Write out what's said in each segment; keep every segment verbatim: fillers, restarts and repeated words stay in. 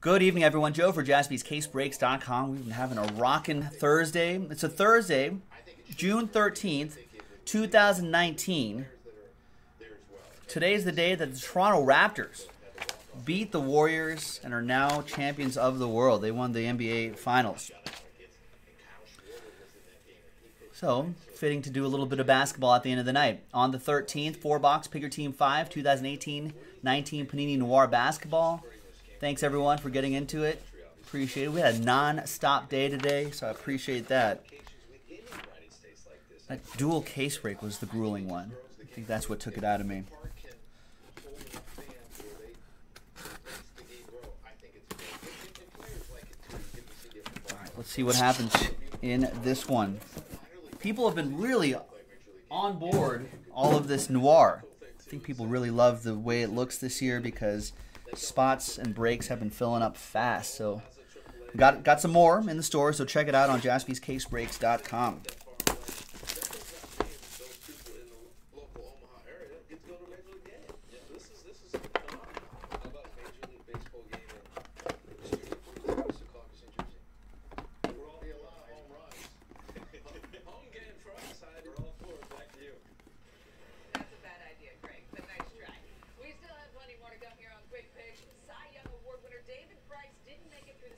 Good evening, everyone. Joe for Jaspys Case Breaks dot com. We've been having a rockin' Thursday. It's a Thursday, June thirteenth, two thousand nineteen. Today's the day that the Toronto Raptors beat the Warriors and are now champions of the world. They won the N B A Finals. So, fitting to do a little bit of basketball at the end of the night. On the thirteenth, four box, Pick Your Team five, twenty eighteen nineteen Panini Noir Basketball. Thanks, everyone, for getting into it. Appreciate it. We had a non-stop day today, so I appreciate that. That dual case break was the grueling one. I think that's what took it out of me. All right, let's see what happens in this one. People have been really on board all of this Noir. I think people really love the way it looks this year because spots and breaks have been filling up fast. So got got some more in the store, so check it out on Jaspys Case Breaks dot com.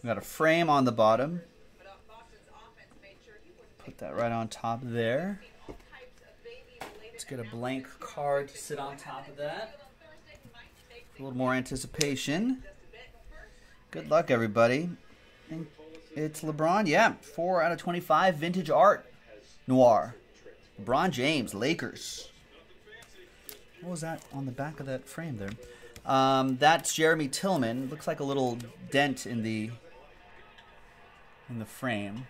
We got a frame on the bottom. Put that right on top there. Let's get a blank card to sit on top of that. A little more anticipation. Good luck, everybody. And it's LeBron. Yeah, four out of twenty-five. Vintage art. Noir. LeBron James, Lakers. What was that on the back of that frame there? Um, that's Jeremy Tillman. Looks like a little dent in the... in the frame.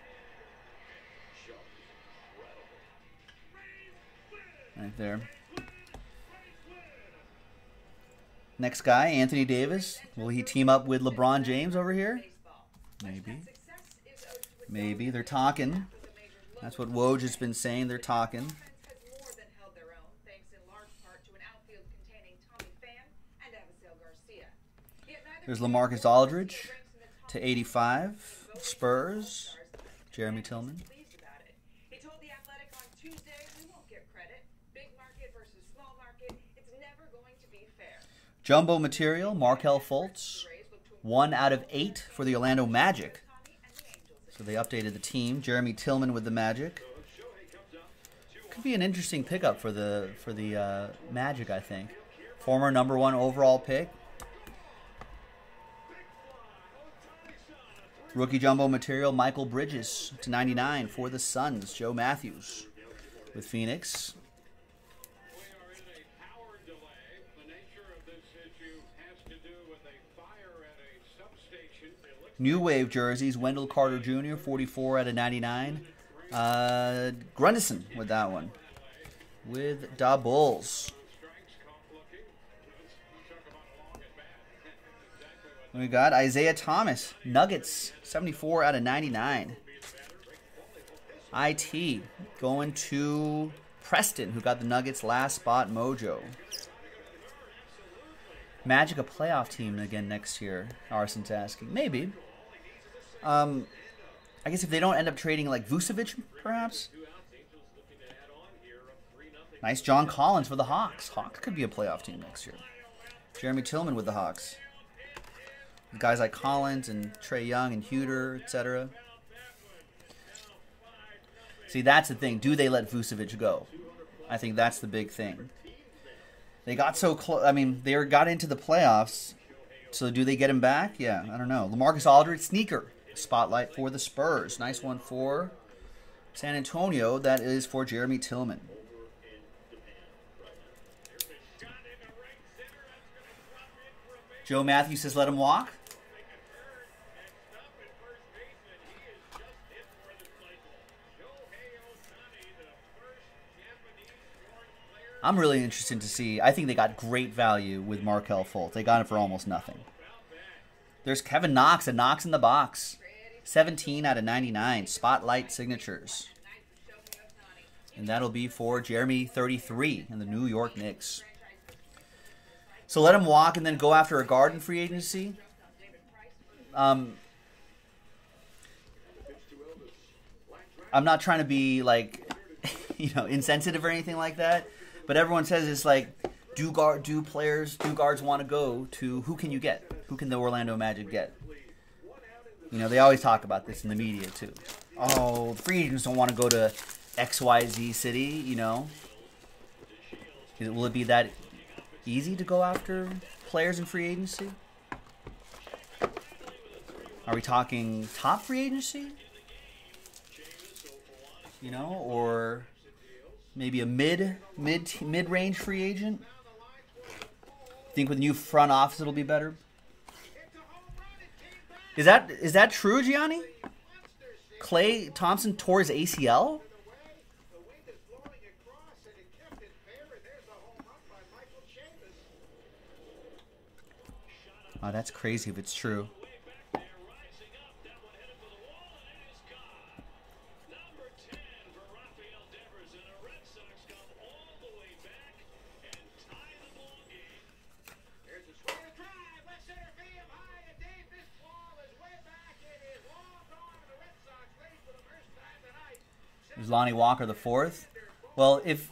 Right there. Next guy, Anthony Davis. Will he team up with LeBron James over here? Maybe. Maybe. They're talking. That's what Woj has been saying. They're talking. There's LaMarcus Aldridge to eighty-five. Spurs, Jeremy Tillman. He told The Athletic on Tuesday, we won't give credit. Big market versus small market, it's never going to be fair. Jumbo material, Markelle Fultz, one out of eight for the Orlando Magic. So they updated the team. Jeremy Tillman with the Magic. Could be an interesting pickup for the for the uh, Magic, I think. Former number one overall pick. Rookie jumbo material, Michael Bridges to ninety-nine for the Suns. Joe Matthews with Phoenix. New wave jerseys, Wendell Carter Junior, forty-four out of ninety-nine. Uh, Grundison with that one. With Da Bulls. We got Isaiah Thomas, Nuggets, seventy-four out of ninety-nine. I T going to Preston, who got the Nuggets last spot mojo. Magic a playoff team again next year, Arson's asking. Maybe. Um, I guess if they don't end up trading like Vucevic, perhaps. Nice John Collins for the Hawks. Hawks could be a playoff team next year. Jeremy Tillman with the Hawks. Guys like Collins and Trey Young and Huter, et cetera. See, that's the thing. Do they let Vucevic go? I think that's the big thing. They got so close. I mean, they got into the playoffs. So do they get him back? Yeah, I don't know. LaMarcus Aldridge, sneaker. Spotlight for the Spurs. Nice one for San Antonio. That is for Jeremy Tillman. Joe Matthews says, let him walk. I'm really interested to see. I think they got great value with Markelle Fultz. They got it for almost nothing. There's Kevin Knox, a Knox in the box. seventeen out of ninety-nine. Spotlight signatures. And that'll be for Jeremy thirty-three and the New York Knicks. So let him walk and then go after a guard in free agency? Um, I'm not trying to be, like, you know, insensitive or anything like that, but everyone says it's like, do guard, do players, do guards want to go to who can you get? Who can the Orlando Magic get? You know, they always talk about this in the media too. Oh, free agents don't want to go to X Y Z city, you know. Is it, will it be that easy to go after players in free agency? Are we talking top free agency? You know, or maybe a mid, mid, mid-range free agent. Think with the new front office it'll be better. Is that is that true, Gianni? Klay Thompson tore his A C L. Oh, that's crazy if it's true. Lonnie Walker the fourth. Well, if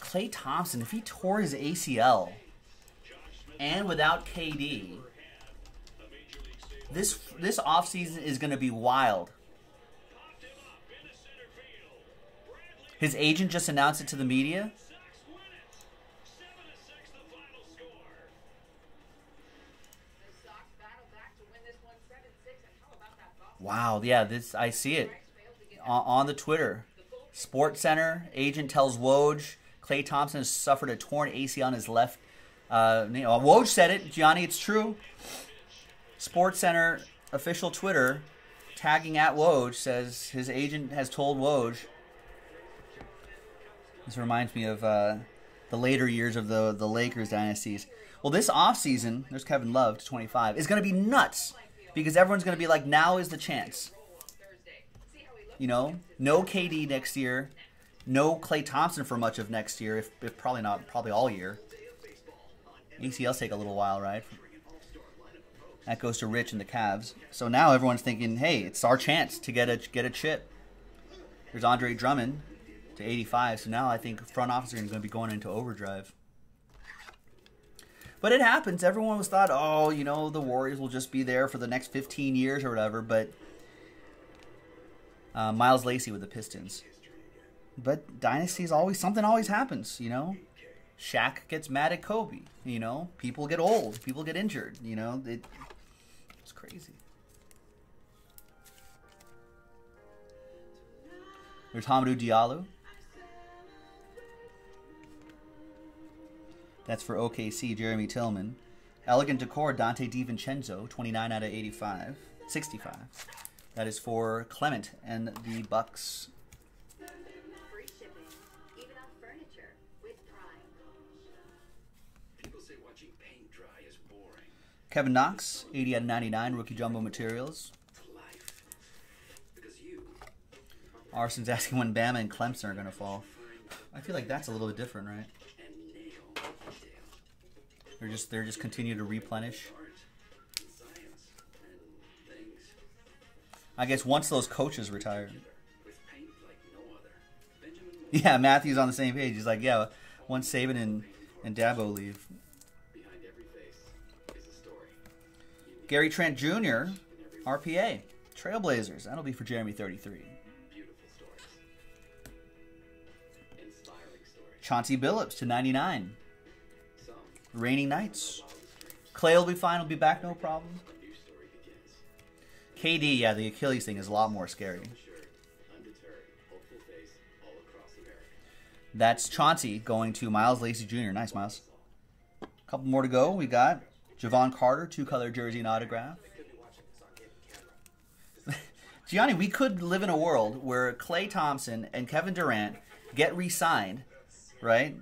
Klay Thompson, if he tore his A C L and without K D, this this offseason is going to be wild. His agent just announced it to the media. Wow, yeah, this I see it. On the Twitter, Sports Center agent tells Woj Klay Thompson has suffered a torn A C L on his left. Uh, Woj said it, Gianni. It's true. Sports Center official Twitter, tagging at Woj, says his agent has told Woj. This reminds me of uh, the later years of the the Lakers dynasties. Well, this offseason, there's Kevin Love to twenty-five. It's going to be nuts because everyone's going to be like, now is the chance. You know, no K D next year, no Klay Thompson for much of next year, if, if probably not, probably all year. A C Ls take a little while, right? That goes to Rich and the Cavs. So now everyone's thinking, hey, it's our chance to get a get a chip. There's Andre Drummond to eighty-five. So now I think front office is going to be going into overdrive. But it happens. Everyone was thought, oh, you know, the Warriors will just be there for the next fifteen years or whatever, but. Uh, Miles Lacey with the Pistons. But dynasties always, something always happens, you know? Shaq gets mad at Kobe, you know? People get old. People get injured, you know? It, it's crazy. There's Hamidou Diallo. That's for O K C, Jeremy Tillman. Elegant Decor, Dante DiVincenzo, twenty-nine out of eighty-five. sixty-five. That is for Clement and the Bucks. Free shipping, even on furniture with Prime. People say watching paint dry is boring. Kevin Knox, eighty out of ninety-nine, rookie jumbo materials. Life. Because you... Arson's asking when Bama and Clemson are going to fall. I feel like that's a little bit different, right? They're just they're just continue to replenish. I guess once those coaches retire. Yeah, Matthew's on the same page. He's like, yeah, once Saban and, and Dabo leave. Gary Trent Junior, R P A, Trailblazers. That'll be for Jeremy thirty-three. Chauncey Billups to ninety-nine. Raining Knights. Clay will be fine. He'll be back, no problem. K D, yeah, the Achilles thing is a lot more scary. That's Chauncey going to Miles Lacey Junior Nice, Miles. A couple more to go. We got Javon Carter, two-color jersey and autograph. Gianni, we could live in a world where Klay Thompson and Kevin Durant get re-signed, right,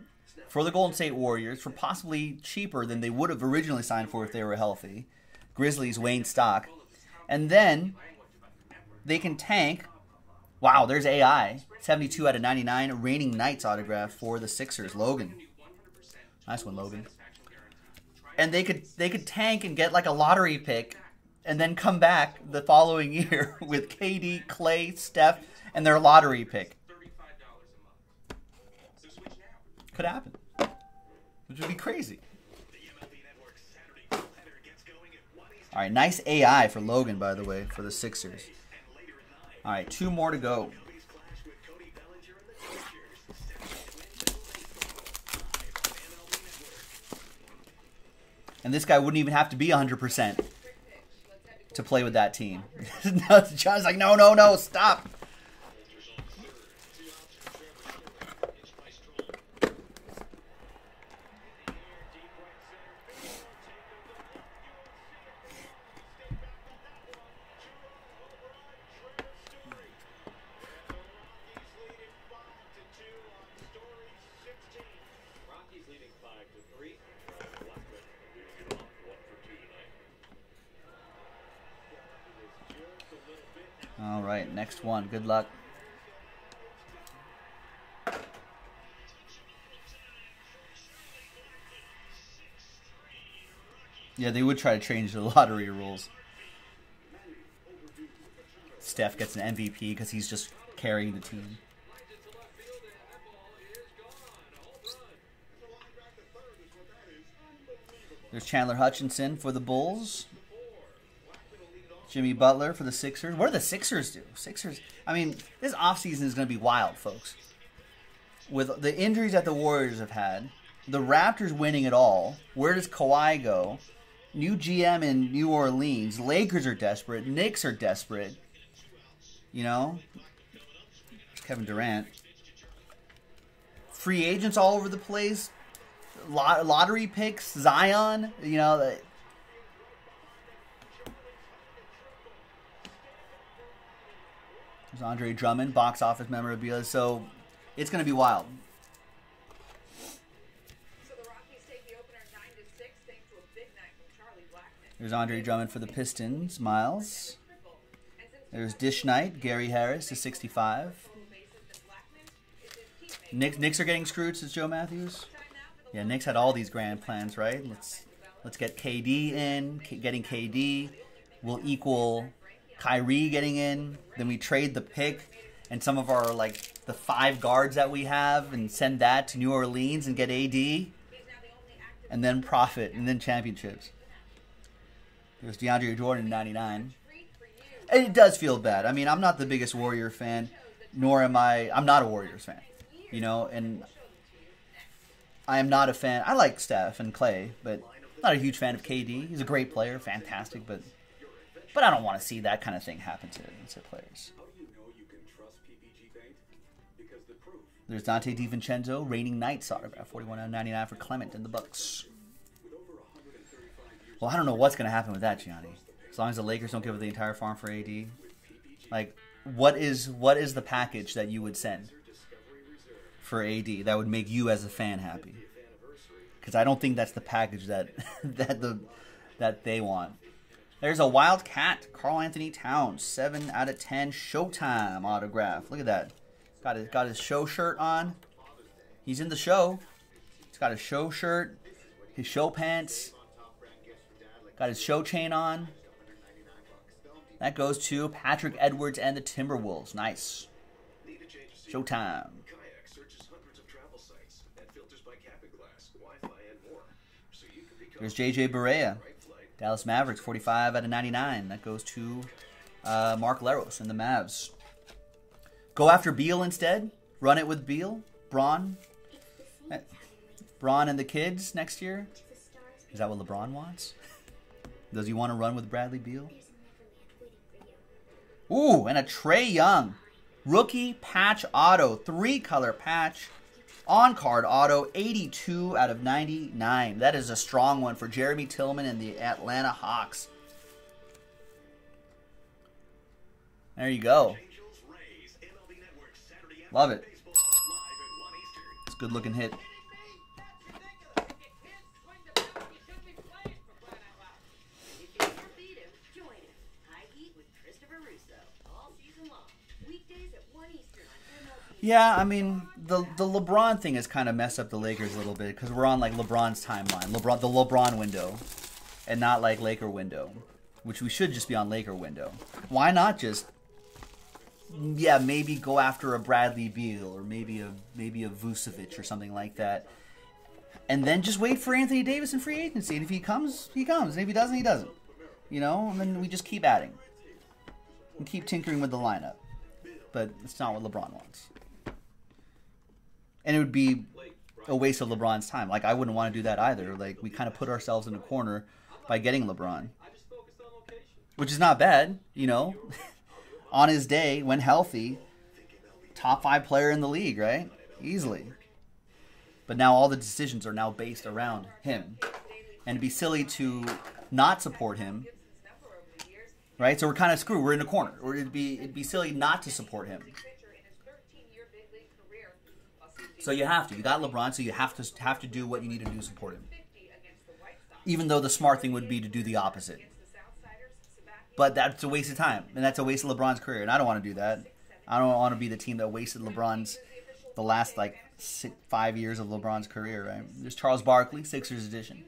for the Golden State Warriors for possibly cheaper than they would have originally signed for if they were healthy. Grizzlies, Wayne Stock. And then they can tank. Wow, there's A I. seventy-two out of ninety-nine. Reigning Knights autograph for the Sixers. Logan. Nice one, Logan. And they could they could tank and get like a lottery pick and then come back the following year with K D, Klay, Steph, and their lottery pick. Could happen, which would be crazy. All right, nice A I for Logan, by the way, for the Sixers. All right, two more to go. And this guy wouldn't even have to be one hundred percent to play with that team. John's like, no, no, no, stop. All right, next one. Good luck. Yeah, they would try to change the lottery rules. Steph gets an M V P because he's just carrying the team. There's Chandler Hutchinson for the Bulls. Jimmy Butler for the Sixers. What do the Sixers do? Sixers, I mean, this offseason is going to be wild, folks. With the injuries that the Warriors have had, the Raptors winning it all, where does Kawhi go? New G M in New Orleans. Lakers are desperate. Knicks are desperate. You know? Kevin Durant. Free agents all over the place. Lot lottery picks. Zion. You know, there's Andre Drummond, box office memorabilia. So it's going to be wild. So the Rockies take the opener nine to six thanks to a big night from Charlie Blackman. There's Andre Drummond for the Pistons, Miles. There's Dish Knight, Gary Harris to sixty-five. Knicks, Knicks are getting screwed, says Joe Matthews. Yeah, Knicks had all these grand plans, right? Let's let's get K D in. K getting K D will equal Kyrie getting in, then we trade the pick and some of our, like, the five guards that we have and send that to New Orleans and get A D, and then profit, and then championships. There's DeAndre Jordan, ninety-nine. And it does feel bad. I mean, I'm not the biggest Warrior fan, nor am I, I'm not a Warriors fan, you know, and I am not a fan. I like Steph and Klay, but not a huge fan of K D. He's a great player, fantastic, but... But I don't want to see that kind of thing happen to, to players. There's Dante DiVincenzo, reigning Knights autograph, forty-one out of ninety-nine for Clement and the Bucks. Well, I don't know what's going to happen with that, Gianni. As long as the Lakers don't give up the entire farm for A D, like, what is what is the package that you would send for A D that would make you as a fan happy? Because I don't think that's the package that that the that they want. There's a Wildcat, Carl Anthony Towns, seven out of ten Showtime autograph. Look at that. Got his, got his show shirt on. He's in the show. He's got his show shirt, his show pants. Got his show chain on. That goes to Patrick Edwards and the Timberwolves. Nice. Showtime. There's J J Barea. Dallas Mavericks, forty-five out of ninety-nine. That goes to uh, Mark Larios and the Mavs. Go after Beal instead. Run it with Beal. Bron. Bron and the kids next year. Is that what LeBron wants? Does he want to run with Bradley Beal? Ooh, and a Trey Young. Rookie patch auto. Three-color patch. On-card auto, eighty-two out of ninety-nine. That is a strong one for Jeremy Tillman and the Atlanta Hawks. There you go. Love it. It's a good-looking hit. Yeah, I mean, the the LeBron thing has kind of messed up the Lakers a little bit because we're on, like, LeBron's timeline, LeBron the LeBron window, and not, like, Laker window. which we should just be on Laker window. Why not just, yeah, maybe go after a Bradley Beal or maybe a maybe a Vucevic or something like that, and then just wait for Anthony Davis in free agency. And if he comes, he comes. And if he doesn't, he doesn't. You know, and then we just keep adding and keep tinkering with the lineup. But it's not what LeBron wants. And it would be a waste of LeBron's time. Like, I wouldn't want to do that either. Like, we kind of put ourselves in a corner by getting LeBron, which is not bad, you know. On his day, when healthy, top five player in the league, right? Easily. But now all the decisions are now based around him. And it'd be silly to not support him, right? So we're kind of screwed. We're in a corner. Or it'd be, it'd be silly not to support him. So you have to. You got LeBron, so you have to have to do what you need to do to support him. Even though the smart thing would be to do the opposite. But that's a waste of time, and that's a waste of LeBron's career, and I don't want to do that. I don't want to be the team that wasted LeBron's, the last, like, six, five years of LeBron's career, right? There's Charles Barkley, Sixers edition.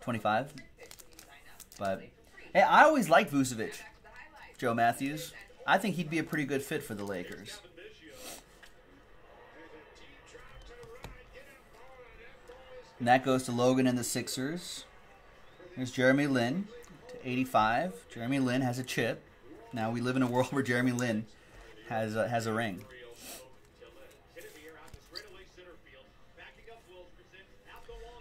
twenty-five. But, hey, I always liked Vucevic, Joe Matthews. I think he'd be a pretty good fit for the Lakers. And that goes to Logan and the Sixers. There's Jeremy Lin to eighty-five. Jeremy Lin has a chip. Now we live in a world where Jeremy Lin has a, has a ring.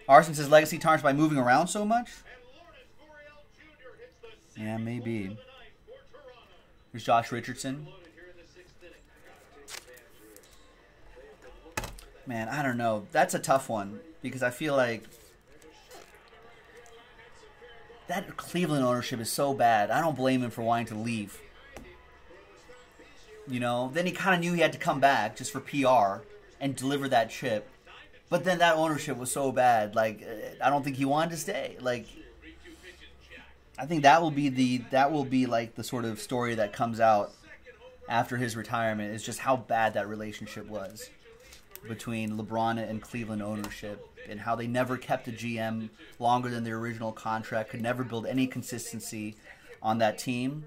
Arson says legacy tarnished by moving around so much. Yeah, maybe. There's Josh Richardson. Man, I don't know. That's a tough one because I feel like that Cleveland ownership is so bad. I don't blame him for wanting to leave. You know, then he kind of knew he had to come back just for P R and deliver that chip. But then that ownership was so bad. Like, I don't think he wanted to stay. Like, I think that will be the that will be like the sort of story that comes out after his retirement is just how bad that relationship was between LeBron and Cleveland ownership, and how they never kept a G M longer than their original contract, could never build any consistency on that team.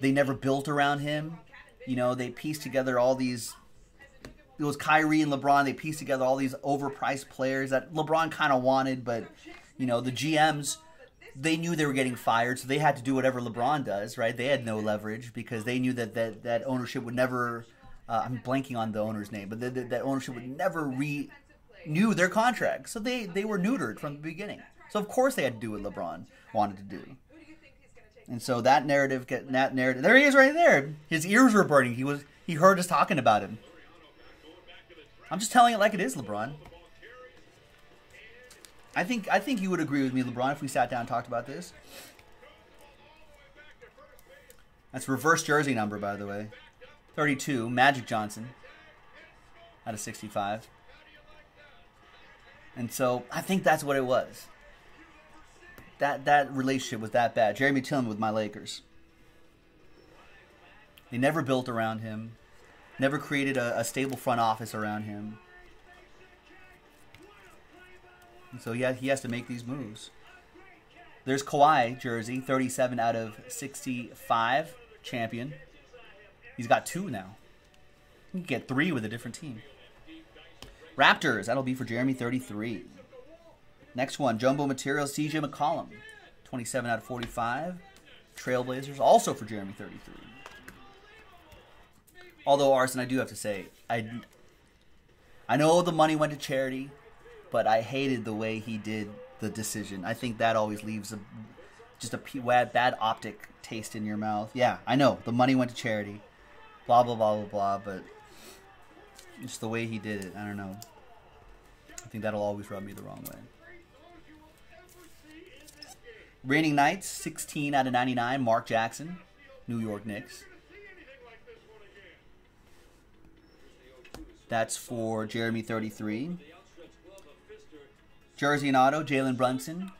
They never built around him. You know, they pieced together all these... It was Kyrie and LeBron. They pieced together all these overpriced players that LeBron kind of wanted, but, you know, the G Ms, they knew they were getting fired, so they had to do whatever LeBron does, right? They had no leverage because they knew that that, that ownership would never... Uh, I'm blanking on the owner's name, but the, the, that ownership would never re... knew their contract, so they, they were neutered from the beginning. So of course they had to do what LeBron wanted to do. And so that narrative, that narrative, there he is right there. His ears were burning. He was he heard us talking about him. I'm just telling it like it is, LeBron. I think I think you would agree with me, LeBron, if we sat down and talked about this. That's reverse jersey number, by the way. thirty-two, Magic Johnson, out of sixty-five. And so I think that's what it was. That that relationship was that bad. Jeremy Tillman with my Lakers. They never built around him. Never created a, a stable front office around him. And so yeah, he has to make these moves. There's Kawhi jersey, thirty-seven out of sixty-five, champion. He's got two now. He can get three with a different team. Raptors, that'll be for Jeremy, thirty-three. Next one, Jumbo Materials, C J McCollum, twenty-seven out of forty-five. Trailblazers, also for Jeremy, thirty-three. Although, Arson, I do have to say, I, I know the money went to charity, but I hated the way he did the decision. I think that always leaves a, just a bad optic taste in your mouth. Yeah, I know, the money went to charity, blah, blah, blah, blah, blah, but... just the way he did it. I don't know. I think that'll always rub me the wrong way. Reigning Knights, sixteen out of ninety-nine. Mark Jackson, New York Knicks. That's for Jeremy, thirty-three. Jersey and auto, Jalen Brunson.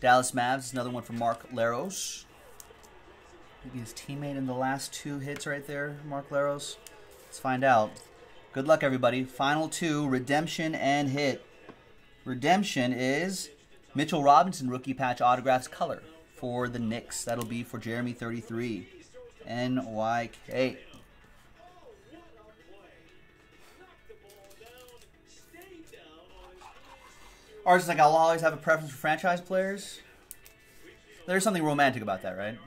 Dallas Mavs, another one for Mark Larios. Maybe his teammate in the last two hits right there, Mark Larios. Let's find out. Good luck, everybody. Final two, redemption and hit. Redemption is Mitchell Robinson rookie patch autographs color for the Knicks. That'll be for Jeremy thirty-three. N Y K. Artists like I'll always have a preference for franchise players. There's something romantic about that, right?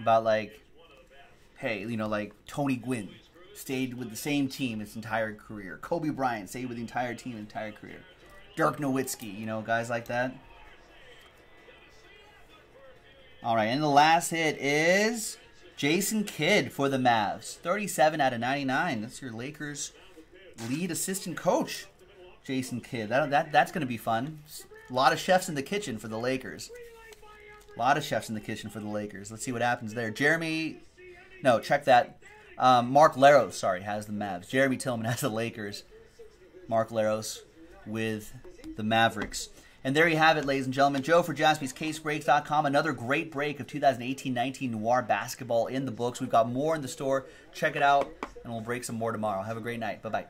About like, hey, you know, like Tony Gwynn stayed with the same team his entire career. Kobe Bryant stayed with the entire team his entire career. Dirk Nowitzki, you know, guys like that. All right, and the last hit is Jason Kidd for the Mavs. thirty-seven out of ninety-nine. That's your Lakers lead assistant coach, Jason Kidd. That, that, that's going to be fun. A lot of chefs in the kitchen for the Lakers. A lot of chefs in the kitchen for the Lakers. Let's see what happens there. Jeremy, no, check that. Um, Mark Larios, sorry, has the Mavs. Jeremy Tillman has the Lakers. Mark Larios with the Mavericks. And there you have it, ladies and gentlemen. Joe for Jaspys Case Breaks dot com. Another great break of two thousand eighteen nineteen Noir basketball in the books. We've got more in the store. Check it out, and we'll break some more tomorrow. Have a great night. Bye-bye.